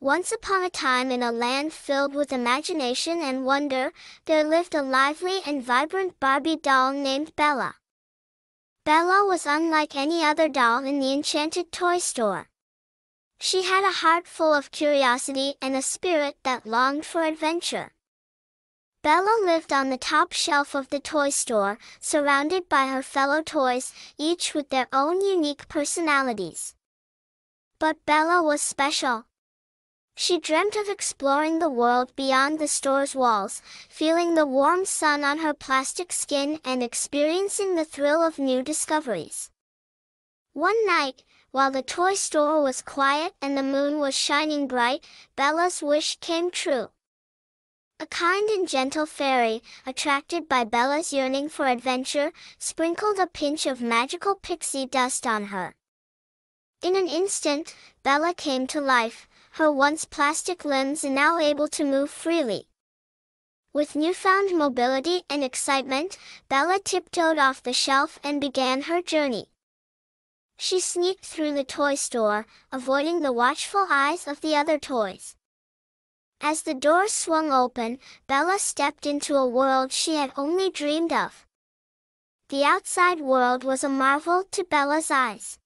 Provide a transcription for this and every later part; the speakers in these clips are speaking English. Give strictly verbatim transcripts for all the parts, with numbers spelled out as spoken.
Once upon a time, in a land filled with imagination and wonder, there lived a lively and vibrant Barbie doll named Bella. Bella was unlike any other doll in the enchanted toy store. She had a heart full of curiosity and a spirit that longed for adventure. Bella lived on the top shelf of the toy store, surrounded by her fellow toys, each with their own unique personalities. But Bella was special. She dreamt of exploring the world beyond the store's walls, feeling the warm sun on her plastic skin and experiencing the thrill of new discoveries. One night, while the toy store was quiet and the moon was shining bright, Bella's wish came true. A kind and gentle fairy, attracted by Bella's yearning for adventure, sprinkled a pinch of magical pixie dust on her. In an instant, Bella came to life, her once plastic limbs now able to move freely. With newfound mobility and excitement, Bella tiptoed off the shelf and began her journey. She sneaked through the toy store, avoiding the watchful eyes of the other toys. As the door swung open, Bella stepped into a world she had only dreamed of. The outside world was a marvel to Bella's eyes.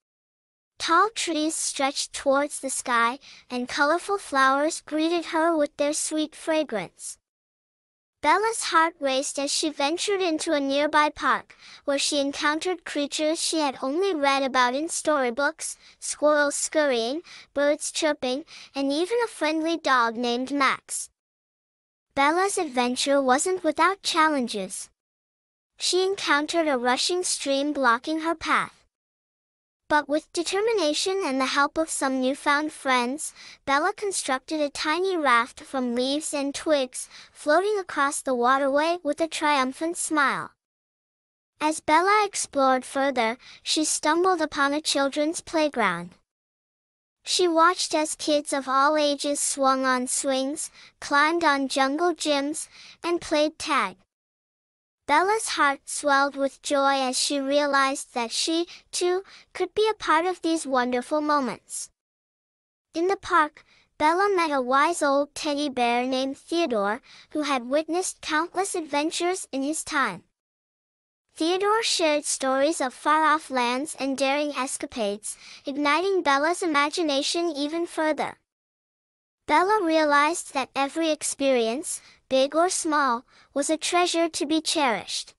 Tall trees stretched towards the sky, and colorful flowers greeted her with their sweet fragrance. Bella's heart raced as she ventured into a nearby park, where she encountered creatures she had only read about in storybooks: squirrels scurrying, birds chirping, and even a friendly dog named Max. Bella's adventure wasn't without challenges. She encountered a rushing stream blocking her path. But with determination and the help of some newfound friends, Bella constructed a tiny raft from leaves and twigs, floating across the waterway with a triumphant smile. As Bella explored further, she stumbled upon a children's playground. She watched as kids of all ages swung on swings, climbed on jungle gyms, and played tag. Bella's heart swelled with joy as she realized that she, too, could be a part of these wonderful moments. In the park, Bella met a wise old teddy bear named Theodore, who had witnessed countless adventures in his time. Theodore shared stories of far-off lands and daring escapades, igniting Bella's imagination even further. Bella realized that every experience, big or small, was a treasure to be cherished.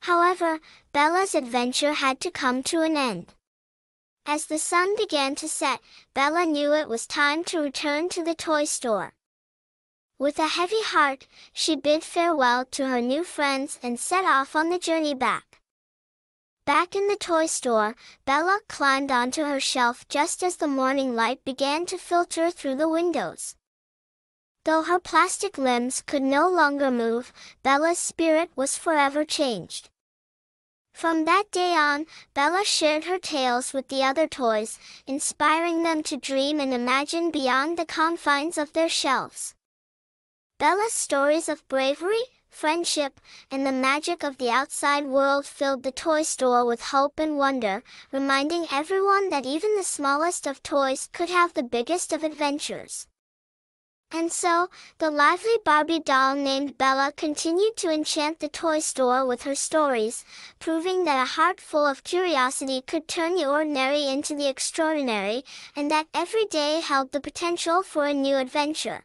However, Bella's adventure had to come to an end. As the sun began to set, Bella knew it was time to return to the toy store. With a heavy heart, she bid farewell to her new friends and set off on the journey back. Back in the toy store, Bella climbed onto her shelf just as the morning light began to filter through the windows. Though her plastic limbs could no longer move, Bella's spirit was forever changed. From that day on, Bella shared her tales with the other toys, inspiring them to dream and imagine beyond the confines of their shelves. Bella's stories of bravery, friendship, and the magic of the outside world filled the toy store with hope and wonder, reminding everyone that even the smallest of toys could have the biggest of adventures. And so, the lively Barbie doll named Bella continued to enchant the toy store with her stories, proving that a heart full of curiosity could turn the ordinary into the extraordinary, and that every day held the potential for a new adventure.